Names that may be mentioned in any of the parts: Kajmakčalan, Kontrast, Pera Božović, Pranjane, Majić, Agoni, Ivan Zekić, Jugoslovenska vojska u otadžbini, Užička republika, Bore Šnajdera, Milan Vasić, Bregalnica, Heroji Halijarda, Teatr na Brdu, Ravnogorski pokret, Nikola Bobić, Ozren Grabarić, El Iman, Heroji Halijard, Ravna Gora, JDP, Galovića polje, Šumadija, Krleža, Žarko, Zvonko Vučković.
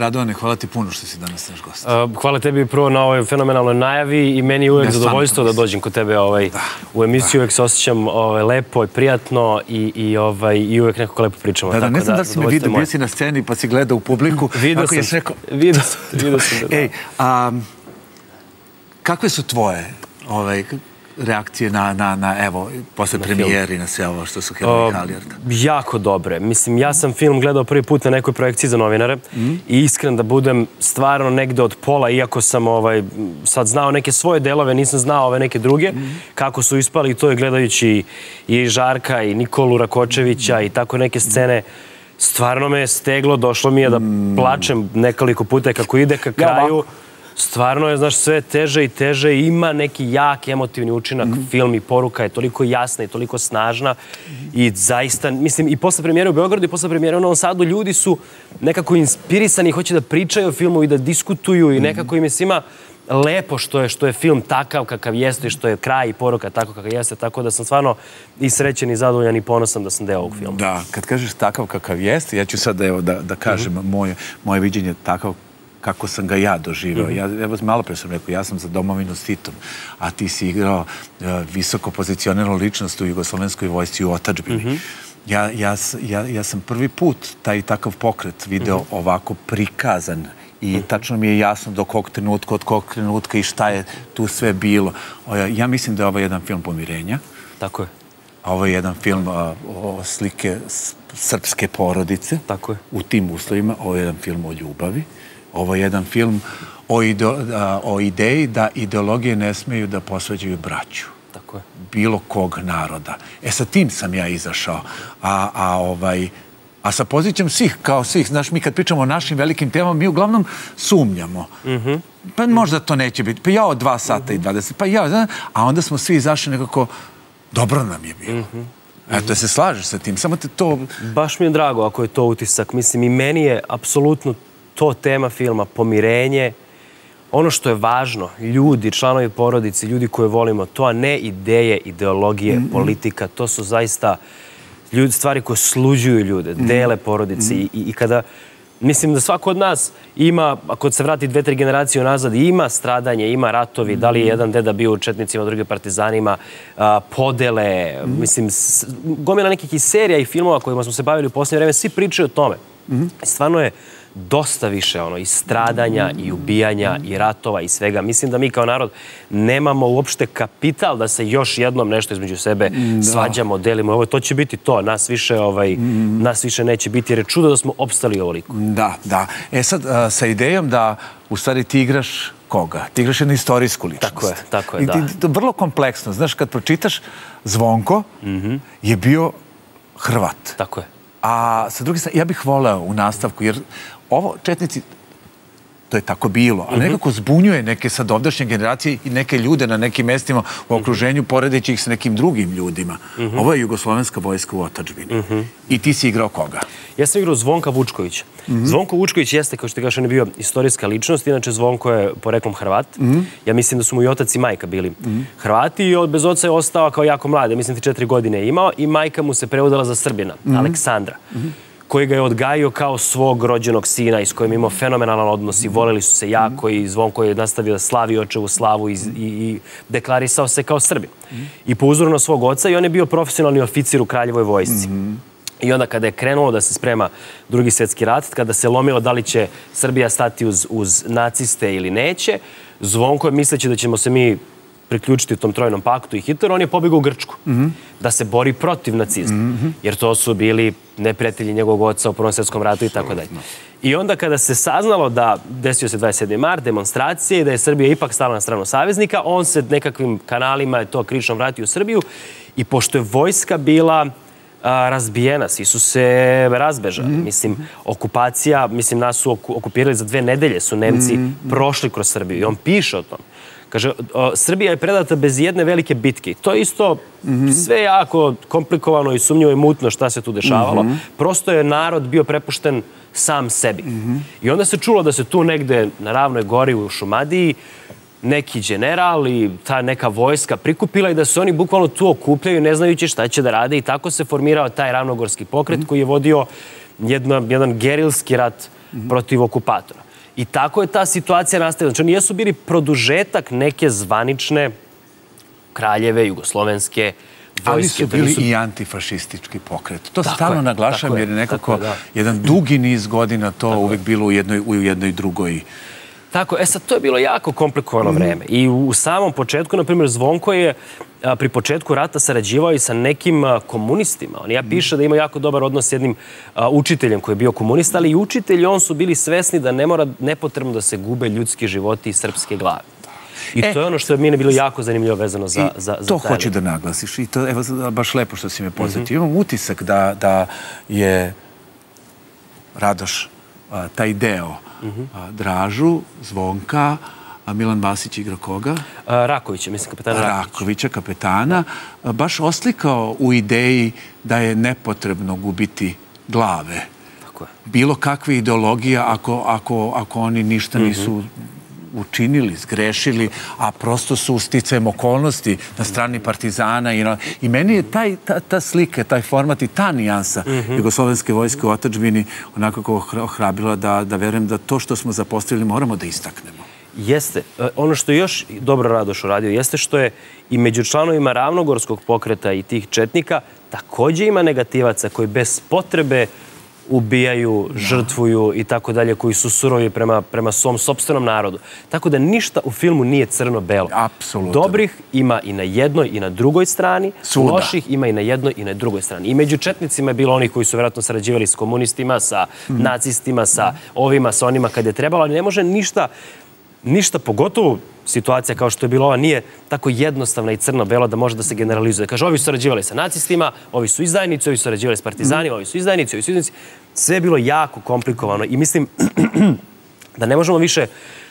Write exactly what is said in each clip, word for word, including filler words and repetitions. Radovane, hvala ti puno što si danas naš gost. Hvala tebi prvo na ovoj fenomenalnoj najavi i meni je uvek zadovoljstvo da dođem kod tebe u emisiju. Uvek se osjećam lepo i prijatno i uvek nekako lepo pričamo. Da, da, ne znam da si me vidio, bio si na sceni pa si gledao u publiku. Vidio sam, vidio sam. Ej, a kakve su tvoje reakcije na, evo, posle premijeri na sve ovo što su Heroji Halijarda? Jako dobre. Mislim, ja sam film gledao prvi put na nekoj projekciji za novinare i iskren da budem stvarno negde od pola, iako sam sad znao neke svoje delove, nisam znao ove neke druge, kako su ispali, i to je gledajući i Žarka i Nikolu Rakočevića i tako neke scene. Stvarno me je steglo, došlo mi je da plačem nekoliko puta kako ide ka kraju. Stvarno je, znaš, sve teže i teže, ima neki jak emotivni učinak, film i poruka je toliko jasna i toliko snažna i zaista, mislim, i posle premijere u Beogradu i posle premijere u Novom Sadu ljudi su nekako inspirisani i hoće da pričaju o filmu i da diskutuju i nekako im je svima lepo što je film takav kakav jeste i što je kraj i poruka tako kakav jeste, tako da sam stvarno i srećen i zadovoljan i ponosan da sam deo ovog filma. Da, kad kažeš takav kakav jeste, ja ću sad da kažem moje viđenje takav kako sam ga ja doživao. Evo, malo pre sam rekao, ja sam za domovinu s Titom, a ti si igrao visoko pozicioniranu ličnost u Jugoslovenskoj vojsci u otadžbini. Ja sam prvi put taj takav pokret video ovako prikazan i tačno mi je jasno do kog trenutka, od kog trenutka i šta je tu sve bilo. Ja mislim da je ovo jedan film pomirenja. Tako je. A ovo je jedan film o slike srpske porodice. Tako je. U tim uslovima. Ovo je jedan film o ljubavi. Ovo je jedan film o ideji da ideologije ne smeju da posvađaju braću. Tako je. Bilo kog naroda. E, sa tim sam ja izašao. A ovaj... A sa pozicijom svih, kao svih, znaš, mi kad pričamo o našim velikim temama, mi uglavnom sumnjamo. Pa možda to neće biti. Pa ja od dva sata i dvadeset, pa ja, znaš, a onda smo svi izašli nekako, dobro nam je bilo. Eto, se slažeš sa tim, samo te to... Baš mi je drago ako je to utisak. Mislim, i meni je apsolutno to tema filma, pomirenje, ono što je važno, ljudi, članovi porodice, ljudi koje volimo, to, a ne ideje, ideologije, politika, to su zaista... stvari koje sluđuju ljude, dele porodice i kada, mislim da svako od nas ima, ako se vrati dve, tri generacije unazad, ima stradanje, ima ratovi, da li je jedan deda bio u četnicima, drugi partizanima, podele, mislim, gomila nekih i serija i filmova kojima smo se bavili u posljednje vreme, svi pričaju o tome. Stvarno je dosta više ono, i stradanja, i ubijanja, i ratova, i svega. Mislim da mi kao narod nemamo uopšte kapital da se još jednom nešto između sebe svađamo, delimo. Ovo, to će biti to, nas više, ovaj, nas više neće biti, jer je čudo da smo opstali ovoliko. Da, da. E sad, sa idejom da u stvari ti igraš koga? Ti igraš jednu istorijsku ličnost. Tako je, tako je, da. Vrlo kompleksno. Znaš, kad pročitaš, Zvonko je bio Hrvat. Tako je. A sa druge strane, ja bih voleo u nastavku, jer ovo, četnici, to je tako bilo, ali nekako zbunjuje neke sad ovdašnje generacije i neke ljude na nekim mestima u okruženju, poredeći ih s nekim drugim ljudima. Ovo je Jugoslovenska vojska u otadžbini. I ti si igrao koga? Ja sam igrao Zvonka Vučkovića. Zvonko Vučković jeste, kao što je gašan, bio istorijska ličnost, inače Zvonko je poreklom Hrvat. Ja mislim da su mu i otac i majka bili Hrvati i bez oca je ostao kao jako mlad, ja mislim ti četiri godine je imao, i majka mu se preudala za Srbina, Aleksandra, koji ga je odgajio kao svog rođenog sina i s kojim imao fenomenalan odnos i voljeli su se jako, i Zvonko je nastavio da slavi očevu slavu i deklarisao se kao Srbin. I po uzoru na svog oca, i on je bio profesionalni oficir u Kraljevoj vojsci. I onda kada je krenulo da se sprema Drugi svjetski rat, kada se lomilo da li će Srbija stati uz, uz naciste ili neće, Zvonko je, misleći da ćemo se mi priključiti u tom trojnom paktu i Hitleru, on je pobjegao u Grčku da se bori protiv nacizma, jer to su bili neprijatelji njegovog oca u Prvom svjetskom ratu i tako dalje. I onda kada se saznalo da desio se dvadeset sedmi mart, demonstracije, i da je Srbija ipak stala na stranu saveznika, on se nekakvim kanalima, to krišom, vratio u Srbiju, i pošto je vojska bila razbijena, svi su se razbežali. Mislim, okupacija, mislim, nas su okupirali za dve nedelje, su Nemci prošli kroz Srbiju, i on piše o tom. Kaže, Srbija je predata bez jedne velike bitke. To je isto sve jako komplikovano i sumnjivo i mutno šta se tu dešavalo. Prosto je narod bio prepušten sam sebi. I onda se čulo da se tu negde na Ravnoj Gori u Šumadiji neki general i ta neka vojska prikupila, i da se oni bukvalno tu okupljaju ne znajući šta će da rade, i tako se formirao taj ravnogorski pokret koji je vodio jedan gerilski rat protiv okupatora. I tako je ta situacija nastavila. Znači, oni jesu bili produžetak neke zvanične kraljeve jugoslovenske vojske. Ali su bili i antifašistički pokret. To stalno naglašam jer je nekako jedan dugi niz godina to uvek bilo u jednoj drugoj. Tako, e sad, to je bilo jako komplikovano vreme. I u samom početku, na primjer, Zvonko je pri početku rata sarađivao i sa nekim komunistima. Ja piše da ima jako dobar odnos s jednim učiteljem koji je bio komunista, ali i učitelji, on su bili svesni da ne mora nepotrebno da se gube ljudski životi i srpske glave. I to je ono što je mene bilo jako zanimljivo vezano za taj. To hoću da naglasiš. I to je baš lepo što si me podsjetio. Imam utisak da je Radoš taj deo Dražu, Zvonka, Milan Vasić igra koga? Rakovića, mislim, kapetana Rakovića. Rakovića, kapetana. Baš oslikao u ideji da je nepotrebno gubiti glave. Tako je. Bilo kakve ideologije ako oni ništa nisu učinili, zgrešili, a prosto su sticajem okolnosti na strani partizana. I meni je ta slika, taj format i ta nijansa Jugoslovenske vojske u otadžbini onako ohrabrila da verujem da to što smo zapostavili moramo da istaknemo. Jeste. Ono što je još dobro Radoš uradio jeste što je i među članovima Ravnogorskog pokreta i tih četnika takođe ima negativaca koji bez potrebe ubijaju, žrtvuju i tako dalje, koji su surovi prema svom sopstvenom narodu. Tako da ništa u filmu nije crno-belo. Apsolutno. Dobrih ima i na jednoj i na drugoj strani, loših ima i na jednoj i na drugoj strani. I među četnicima je bilo onih koji su vjerojatno sarađivali s komunistima, sa nacistima, sa ovima, sa onima kad je trebalo, ali ne može ništa, ništa, pogotovo situacija kao što je bila ova, nije tako jednostavna i crno-belo da može da se generalizuje. Kaže, ovi su sarađivali sa nacistima, ovi su izdajnici, ovi su sarađivali s partizanima, ovi su izdajnici, ovi su izdajnici. Sve je bilo jako komplikovano i mislim da ne možemo više,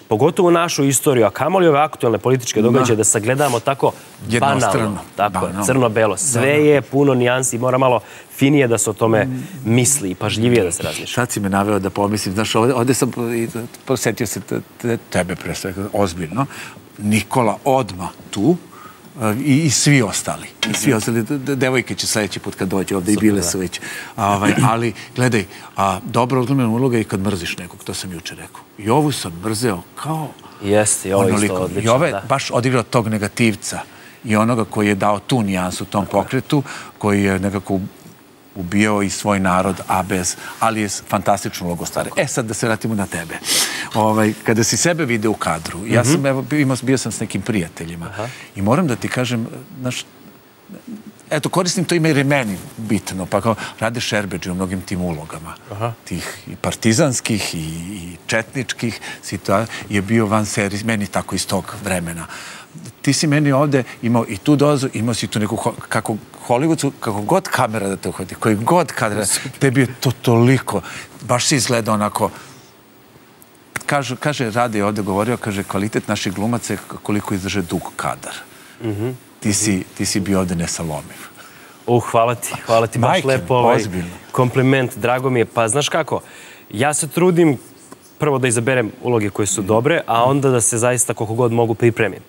pogotovo našu istoriju, a kamoli ove aktualne političke događaje, da sagledamo tako banalno, tako crno-belo. Sve je puno nijansi i mora malo finije da se o tome misli i pažljivije da se razmišlja. Sad si me naveo da pomislim, znaš, ovde sam posetio se tebe predstavio, ozbiljno, Nikola odmah tu i svi ostali. Svi ostali, devojke će sledeći put kad dođe ovde i bile su već. Ali, gledaj, dobro odglumljena uloga je kad mrziš nekog, to sam juče rekao. I ovu sam mrzeo kao... Jeste, i ovo isto odlično. I ovo je baš odigrao tog negativca i onoga koji je dao tu nijansu tom pokretu, koji je nekako ubijao i svoj narod, a bez, ali je fantastično logostare. E sad da se vratimo na tebe. Kada si sebe vide u kadru, ja sam, evo, bio sam s nekim prijateljima i moram da ti kažem, znaš, eto, koristim to ime jer je meni bitno, pa kao rade Šerbeđe u mnogim tim ulogama, tih i partizanskih i četničkih, je bio van serije, meni tako iz tog vremena. Ti si meni ovde imao i tu dozu, imao si tu neku, kako Hollywoodsku, kako god kamera da te uhvati, koji god kadra, tebi je to toliko, baš si izgleda onako, kaže, Rade je ovde govorio, kaže, kvalitet naših glumaca je koliko izdrže dug kadar. Ti si bio ovde nesalomiv. Uh, hvala ti, hvala ti, baš lepo ovaj kompliment, drago mi je. Pa znaš kako, ja se trudim prvo da izaberem uloge koje su dobre, a onda da se zaista koliko god mogu pripremim.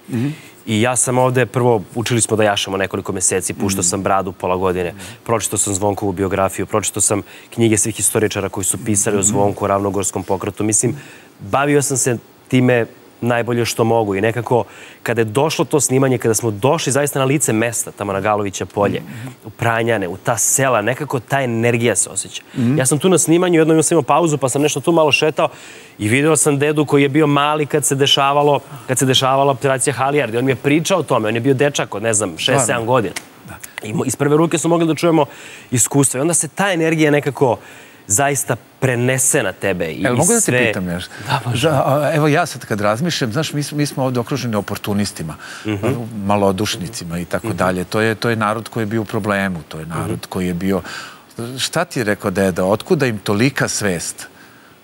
I ja sam ovde, prvo, učili smo da jašamo nekoliko meseci, puštao sam Bradu pola godine, pročitao sam Zvonkovu biografiju, pročitao sam knjige svih historičara koji su pisali o Zvonku, o Ravnogorskom pokretu. Mislim, bavio sam se time najbolje što mogu i nekako kada je došlo to snimanje, kada smo došli zaista na lice mesta, tamo na Galovića polje, u Pranjane, u ta sela, nekako ta energija se osjeća. Ja sam tu na snimanju, jednom sam imao pauzu pa sam nešto tu malo šetao i video sam dedu koji je bio mali kad se dešavalo, kad se dešavala operacija Halijarda. On mi je pričao o tome, on je bio dečak od, ne znam, šest sedam godina. I iz prve ruke smo mogli da čujemo iskustva i onda se ta energija nekako zaista prenese na tebe i sve... Evo, mogu da te pitam nešto? Da, možda. Evo, ja sad kad razmišljam, znaš, mi smo ovde okruženi oportunistima, malodušnicima i tako dalje. To je narod koji je bio u problemu, to je narod koji je bio... Šta ti je rekao deda? Otkuda im tolika svest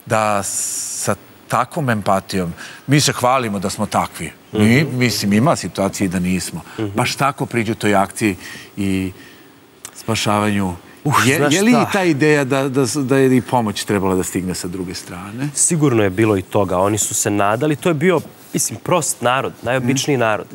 da sa takvom empatijom mi se hvalimo da smo takvi? Mislim, ima situacije da nismo. Baš tako priđu toj akciji i spašavanju... Je li i ta ideja da je i pomoć trebala da stigne sa druge strane? Sigurno je bilo i toga. Oni su se nadali. To je bio, mislim, prost narod, najobičniji narod.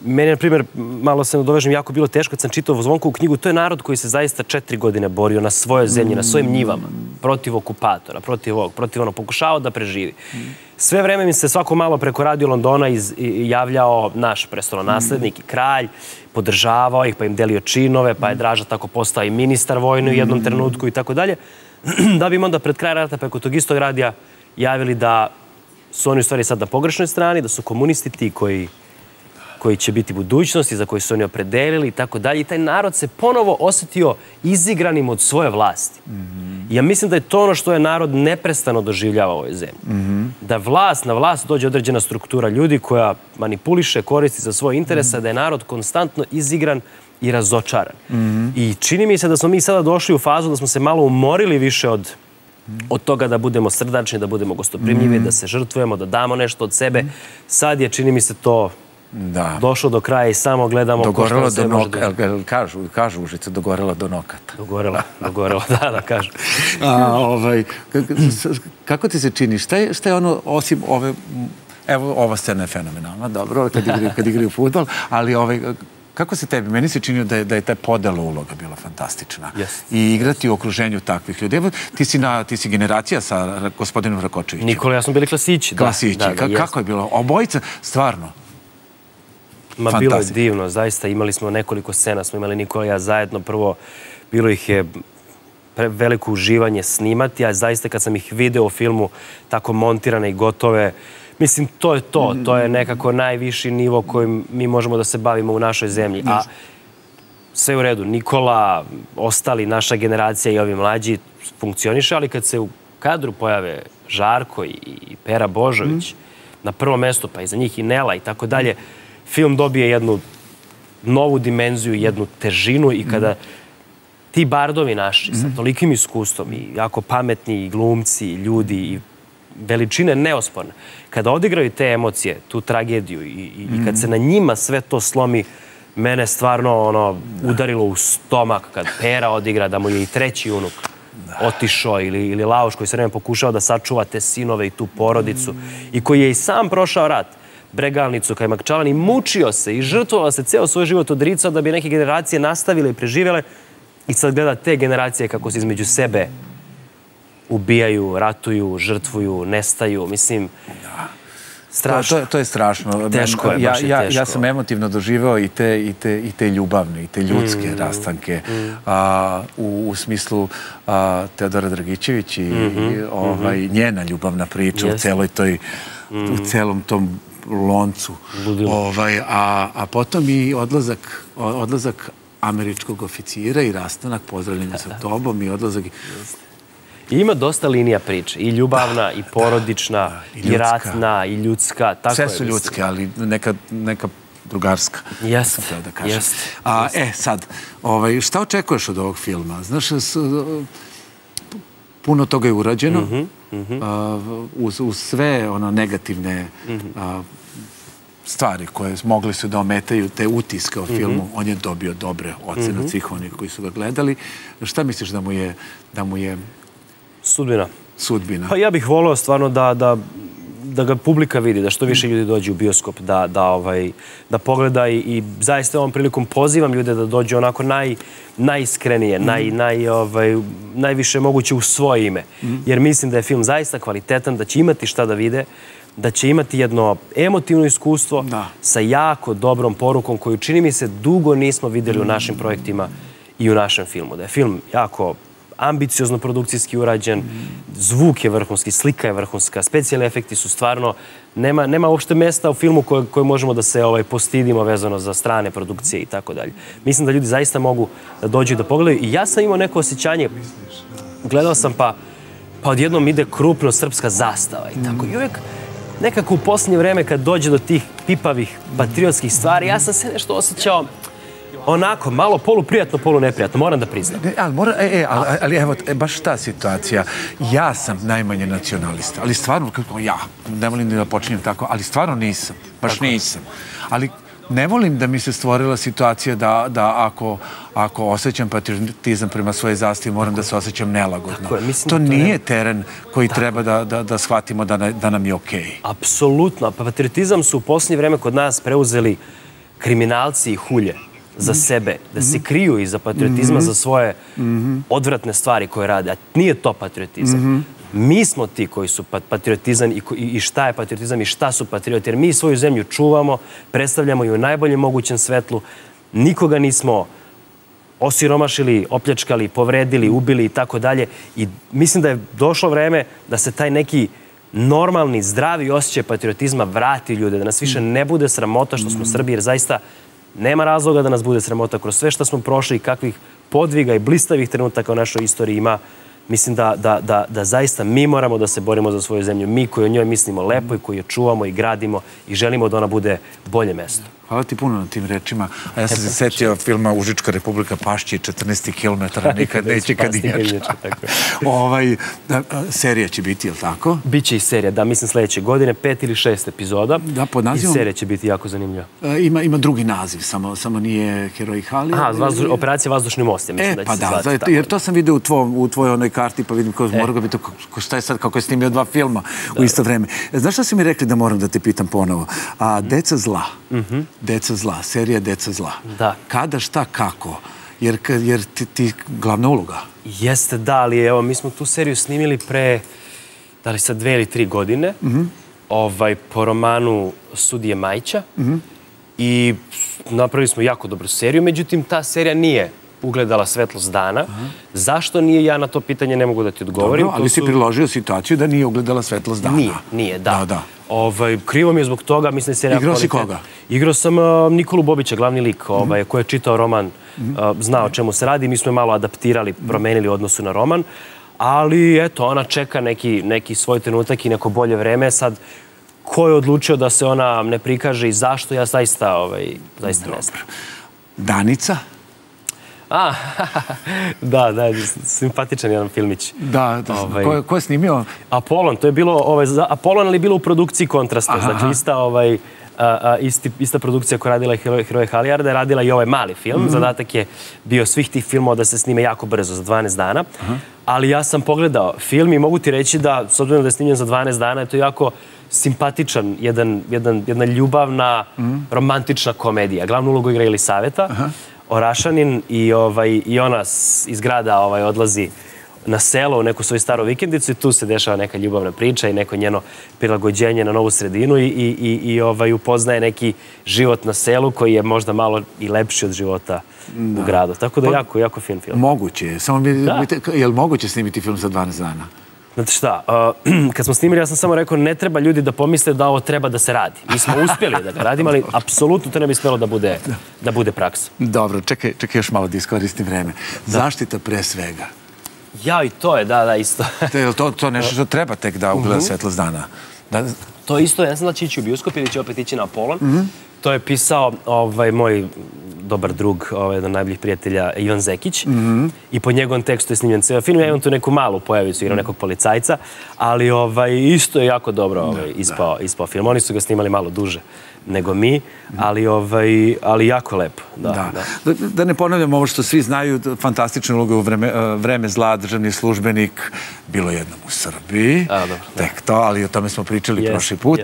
Meni, na primjer, malo se nadovežem, jako bilo teško kad sam čitao Zvonkovu knjigu. To je narod koji se zaista četiri godine borio na svojoj zemlji, na svojim njivama, protiv okupatora, protiv ovog, protiv ono, pokušavao da preživi. Sve vreme mi se svako malo preko radio Londona javljao naš prestolonaslednik i kralj, podržavao ih, pa im delio činove, pa je Draža tako postao i ministar vojni u jednom trenutku i tako dalje. Da bi im onda pred kraj rata preko tog istog radija javili da su oni u stvari sad na pogrešnoj strani, da su komunisti ti koji koji će biti budućnosti, za koji su oni opredelili i tako dalje. I taj narod se ponovo osjetio izigranim od svoje vlasti. Ja mislim da je to ono što je narod neprestano doživljava u ovoj zemlji. Da vlast, na vlast dođe određena struktura ljudi koja manipuliše, koristi za svoje interese, da je narod konstantno izigran i razočaran. I čini mi se da smo mi sada došli u fazu da smo se malo umorili više od od toga da budemo srdačni, da budemo gostoprimljivi, da se žrtvujemo, da damo nešto od sebe. Sad je, čini mi se, to došlo do kraja i samo gledamo ko što se može da... Kažu Užice, dogorelo do nokata. Dogorelo, dogorelo, da, da, kažu. Kako ti se čini? Šta je ono, osim ove... Evo, ova scena je fenomenalna, dobro, kad igraju fudbal, ali ove... Kako se tebi? Meni se činio da je ta podela uloga bila fantastična. I igrati u okruženju takvih ljudi. Evo, ti si generacija sa gospodinom Rakočevićem. Nikola, ja smo bili klasići. Klasići. Kako je bilo? Obojica, stvarno. Ma, bilo je divno, zaista. Imali smo nekoliko scena. Smo imali Nikola i ja zajedno. Prvo, bilo ih je veliko uživanje snimati, a zaista kad sam ih video u filmu tako montirane i gotove, mislim, to je to. To je nekako najviši nivo kojim mi možemo da se bavimo u našoj zemlji. A sve u redu. Nikola, ostali, naša generacija i ovi mlađi funkcioniše, ali kad se u kadru pojave Žarko i Pera Božović na prvo mesto, pa iza njih i Nela i tako dalje, film dobije jednu novu dimenziju, jednu težinu i kada ti bardovi naši sa tolikim iskustvom i jako pametni i glumci i ljudi i veličine neosporne, kada odigraju te emocije, tu tragediju i kad se na njima sve to slomi, mene stvarno ono udarilo u stomak kad Pera odigra, da mu je i treći unuk otišao ili Laoš koji se vreme pokušao da sačuva te sinove i tu porodicu i koji je i sam prošao rat, Bregalnicu, Kajmakčalan, i mučio se i žrtvovao se ceo svoj život, odricao da bi neke generacije nastavile i preživjele, i sad gleda te generacije kako se između sebe ubijaju, ratuju, žrtvuju, nestaju, mislim... Strašno. To je strašno. Teško je, baš je teško. Ja sam emotivno doživeo i te ljubavne, i te ljudske rastanke u smislu Teodora Dragičević i njena ljubavna priča u celoj toj, u celom tom loncu. A potom i odlazak američkog oficira i rastanak, pozdravljanje sa tobom i odlazak... I ima dosta linija priče, i ljubavna, i porodična, i ratna, i ljudska. Sve su ljudske, ali neka drugarska. Jeste, jeste. E, sad, šta očekuješ od ovog filma? Znaš, puno toga je urađeno, uz sve negativne stvari koje mogli su da ometaju te utiske o filmu, on je dobio dobre ocene od svih onih koji su ga gledali. Šta misliš da mu je... Sudbina. Sudbina. Pa ja bih voleo stvarno da ga publika vidi, da što više ljudi dođe u bioskop, da pogleda, i zaista ovom prilikom pozivam ljude da dođu onako najiskrenije, najviše moguće u svoje ime. Jer mislim da je film zaista kvalitetan, da će imati šta da vide, da će imati jedno emotivno iskustvo sa jako dobrom porukom koju, čini mi se, dugo nismo videli u našim projektima i u našem filmu. Da je film jako... ambiciozno produkcijski urađen, zvuk je vrhunski, slika je vrhunska, specijalni efekti su stvarno, nema uopšte mesta u filmu koje možemo da se postidimo vezano za strane produkcije i tako dalje. Mislim da ljudi zaista mogu da dođu i da pogledaju. I ja sam imao neko osjećanje, gledao sam pa odjednom ide krupno srpska zastava i tako. I uvijek nekako u posljednje vreme kad dođe do tih pipavih patriotskih stvari, ja sam se nešto osjećao onako, malo poluprijatno, poluneprijatno, moram da priznam. Ali evo, baš ta situacija, ja sam najmanje nacionalista, ali stvarno, ja, ne volim da počinjem tako, ali stvarno nisam, baš nisam. Ali ne volim da mi se stvorila situacija da ako osjećam patriotizam prema svoje zastavi, moram da se osjećam nelagodno. To nije teren koji treba da shvatimo da nam je okej. Apsolutno, patriotizam su u posljednje vreme kod nas preuzeli kriminalci i hulje za sebe, da se kriju iza patriotizma za svoje odvratne stvari koje rade, a nije to patriotizam. Mi smo ti koji su patriotizam i šta je patriotizam i šta su patrioti, jer mi svoju zemlju čuvamo, predstavljamo ju u najboljem mogućem svetlu, nikoga nismo osiromašili, opljačkali, povredili, ubili i tako dalje. I mislim da je došlo vreme da se taj neki normalni, zdravi osjećaj patriotizma vrati ljude, da nas više ne bude sramota što smo Srbi, jer zaista nema razloga da nas bude sramota kroz sve što smo prošli i kakvih podviga i blistavih trenutaka u našoj istoriji ima. Mislim da zaista mi moramo da se borimo za svoju zemlju, mi koji o njoj mislimo lepo i koji je čuvamo i gradimo i želimo da ona bude bolje mesto. Hvala ti puno na tim rečima. A ja sam se setio filma Užička republika, pašće četrnaest kilometara, nikad neće kad jača. Serija će biti, je li tako? Biće i serija, da, mislim sledeće godine, pet ili šest epizoda. Da, pod nazivom? I serija će biti jako zanimljiva. Ima drugi naziv, samo nije Heroji Halijarda. Aha, Operacija Vazdušni most, ja mislim da će se zvati. E, pa da, jer to sam vidio u tvojoj onoj karti, pa vidim ko mora ga biti, šta je sad, kako je snimio dva filma u isto vreme. Znaš šta si mi rekli da moram da te pitam ponovo? Deca zla. Deca zla, serija Deca zla. Kada, šta, kako? Jer ti je glavna uloga. Jeste, da, ali evo, mi smo tu seriju snimili pre, da li sad dve ili tri godine, po romanu Sudije Majića i napravili smo jako dobru seriju, međutim, ta serija nije ugledala svetlost dana. Zašto nije, ja na to pitanje ne mogu da ti odgovorim. Dobro, ali si priložio situaciju da nije ugledala svetlost dana. Nije, nije, da. Krivo mi je zbog toga. Igrao si koga? Igrao sam Nikolu Bobića, glavni lik, koji je čitao roman, zna o čemu se radi. Mi smo je malo adaptirali, promenili u odnosu na roman, ali eto, ona čeka neki svoj trenutak i neko bolje vreme. Sad, ko je odlučio da se ona ne prikaže i zašto, ja zaista ne znam. Danica? A, da, da, simpatičan jedan filmić. Da, ko je snimio? Apollon, to je bilo, Apollon ali je bilo u produkciji Kontrasta, znači ista produkcija koja radila Heroje Halijarda je radila i ovaj mali film, zadatak je bio svih tih filmova da se snime jako brzo, za dvanaest dana, ali ja sam pogledao film i mogu ti reći da, s obzirom da je snimljen za dvanaest dana, je to jako simpatičan, jedna ljubavna, romantična komedija. Glavnu ulogu igra Elisaveta Orašanin i ona iz grada odlazi na selo u neku svoju staru vikendicu i tu se dešava neka ljubavna priča i neko njeno prilagođenje na novu sredinu i upoznaje neki život na selu koji je možda malo i lepši od života u gradu. Tako da jako, jako fin film. Moguće je. Je li moguće snimiti film za dvanaest dana? Znate šta, kad smo snimili, ja sam samo rekao, ne treba ljudi da pomisle da ovo treba da se radi. Mi smo uspjeli da ga radimo, ali apsolutno to ne bi smelo da bude praksa. Dobro, čekaj još malo da iskoristim vreme. Zaštita pre svega. Ja, i to je, da, da, isto. To je nešto što treba tek da ugleda svetlost dana. To je isto, ja ne znam da će ići u bioskop ili će opet ići na Apollon. To je pisao moj dobar drug, jedan najboljih prijatelja, Ivan Zekić, i po njegovom tekstu je snimljen ceo film. Ja imam tu neku malu pojavicu, igrao nekog policajca, ali isto je jako dobro ispao film. Oni su ga snimali malo duže nego mi, ali jako lepo. Da ne ponavljam ovo što svi znaju, fantastične uloge u Vreme zla, Državni službenik, bilo jednom u Srbiji, tek to, ali o tome smo pričali prošli put.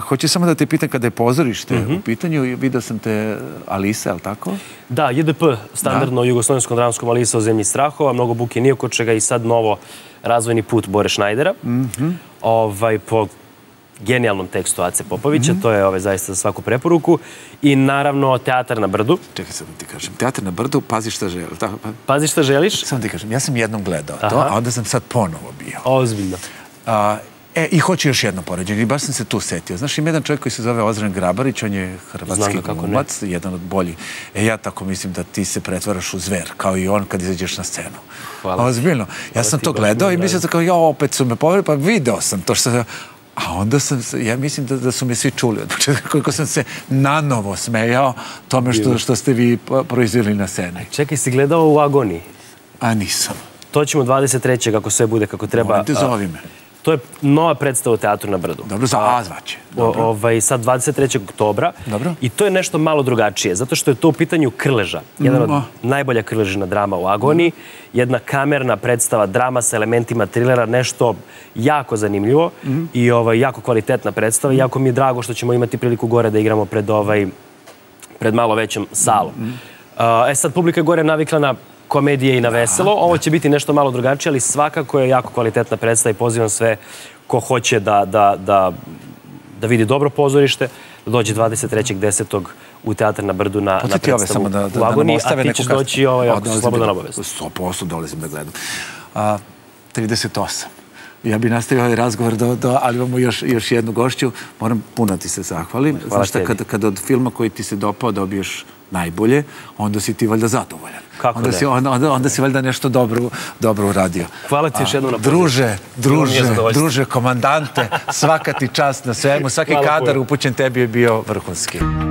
Hoću samo da te pitam, kada je pozorište u pitanju, vidio sam te Alisa, je li tako? Da, J D P, standardno jugoslovenskom dramskom Alisa u zemlji strahova, Mnogo buke ni oko čega i sad novo Razvojni put Bore Šnajdera. Ovaj, po genijalnom tekstu Ace Popovića, to je zaista za svaku preporuku. I naravno Teatr na Brdu. Čekaj sad da ti kažem, Teatr na Brdu, Pazi šta želiš. Pazi šta želiš? Samo ti kažem, ja sam jednom gledao to, a onda sam sad ponovo bio. Ozbiljno. E, i hoću još jedno poređenje, i baš sam se tu setio. Znaš, ima jedan čovjek koji se zove Ozren Grabarić, on je hrvatski glumac, jedan od boljih. E, ja tako mislim da ti se pretvaraš u zver, kao i on kad izađeš na scenu. Hvala. Ozbiljno. Ja sam to gledao i mislio sam kao, ja opet su me poveli, pa video sam to što sam... A onda sam, ja mislim da su me svi čuli od početka, koliko sam se nanovo smejao tome što ste vi proizvili na sceni. Čekaj, si gledao u Agoni? A nisam. To ćemo dvadeset trećeg ako sve bude kako treba. Molim te, zovi me. To je nova predstava u Teatru na Brdu. Dobro, za Azvaće. Sad dvadeset trećeg oktobra. Dobro. I to je nešto malo drugačije, zato što je to u pitanju Krleža. Jedan od najbolja krležina drama u Agoni. Jedna kamerna predstava, drama sa elementima trilera, nešto jako zanimljivo i jako kvalitetna predstava. Jako mi je drago što ćemo imati priliku gore da igramo pred ovaj... pred malo većom salom. E sad, publika je gore navikla na komedije i na veselo. Ovo će biti nešto malo drugačije, ali svakako je jako kvalitetna predstava i pozivam sve ko hoće da vidi dobro pozorište, da dođe dvadeset trećeg desetog u Teatr na Brdu na predstavu u Agoni, a ti ćeš doći ako si slobodan obavezno. sto posto dolazim da gledam. trideset osam. Ja bi nastavio ovaj razgovor, ali imamo još jednu gošću. Moram puno ti se zahvalim. Znaš šta, kada od filma koji ti se dopao dobiješ najbolje, onda si ti valjda zadovoljan. Kako da? Onda si valjda nešto dobro uradio. Hvala ti još jednom na pozivu. Druže, druže, druže, komandante, svaka ti čast na svemu, svaki kadar upućen tebi je bio vrhunski.